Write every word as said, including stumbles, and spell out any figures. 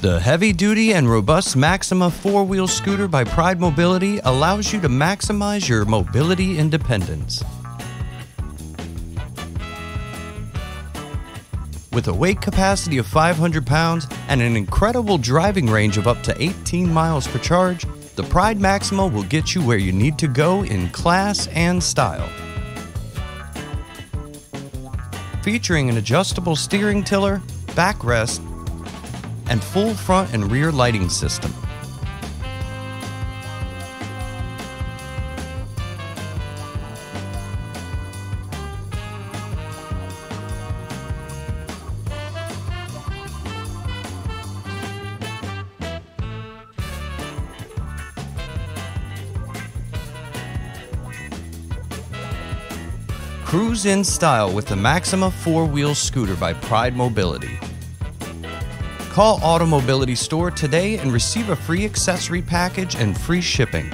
The heavy-duty and robust Maxima four-wheel scooter by Pride Mobility allows you to maximize your mobility independence. With a weight capacity of five hundred pounds and an incredible driving range of up to eighteen miles per charge, the Pride Maxima will get you where you need to go in class and style. Featuring an adjustable steering tiller, backrest, and full front and rear lighting system. Cruise in style with the Maxima four-wheel scooter by Pride Mobility. Call Automobility Store today and receive a free accessory package and free shipping.